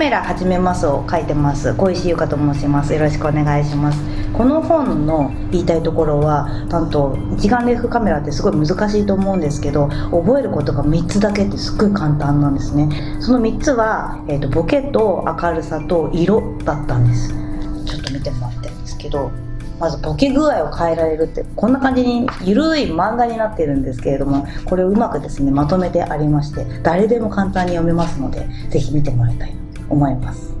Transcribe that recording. カメラ始めますを書いてます小石優香と申します。よろしくお願いします。この本の言いたいところは、なんと一眼レフカメラってすごい難しいと思うんですけど、覚えることが3つだけってすっごい簡単なんですね。その3つは、ボケと明るさと色だったんです。ちょっと見てもらってるんですけど、まずボケ具合を変えられるってこんな感じにゆるい漫画になっているんですけれども、これをうまくですねまとめてありまして、誰でも簡単に読めますので、ぜひ見てもらいたいと思います。